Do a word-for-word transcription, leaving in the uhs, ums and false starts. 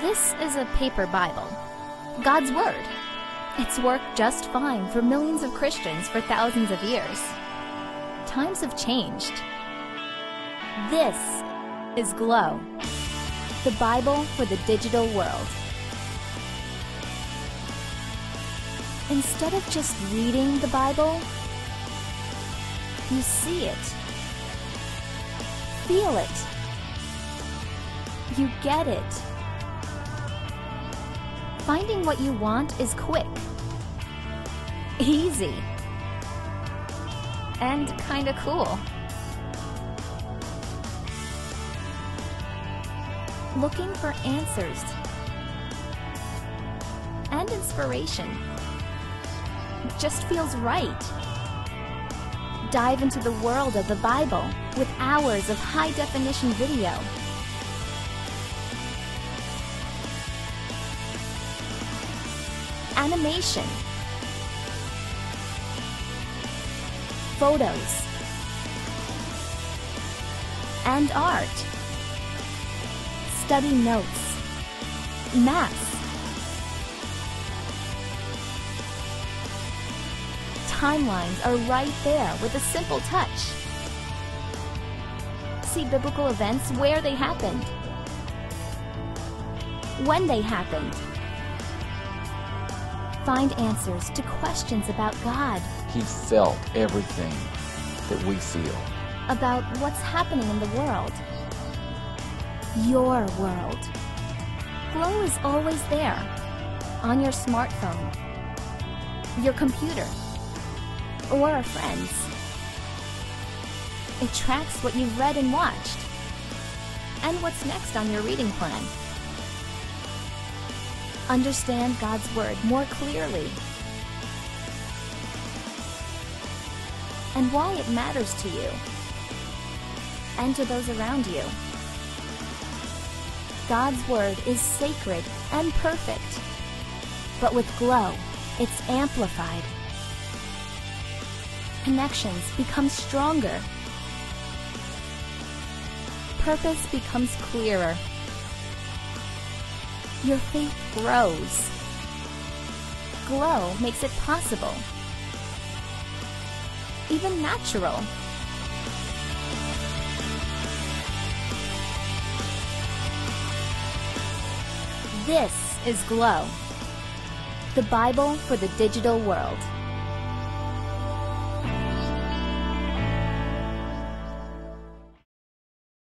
This is a paper Bible, God's Word. It's worked just fine for millions of Christians for thousands of years. Times have changed. This is Glow, the Bible for the digital world. Instead of just reading the Bible, you see it, feel it, you get it. Finding what you want is quick, easy, and kinda cool. Looking for answers and inspiration just feels right. Dive into the world of the Bible with hours of high-definition video. Animation, photos, and art. Study notes, maps, timelines are right there with a simple touch. See biblical events where they happened, when they happened. Find answers to questions about God. He felt everything that we feel. About what's happening in the world. Your world. Glow is always there. On your smartphone, your computer, or a friend's. It tracks what you've read and watched, and what's next on your reading plan. Understand God's Word more clearly and why it matters to you and to those around you. God's Word is sacred and perfect, but with Glow, it's amplified. Connections become stronger. Purpose becomes clearer. Your faith grows. Glow makes it possible, even natural. This is Glow, the Bible for the digital world.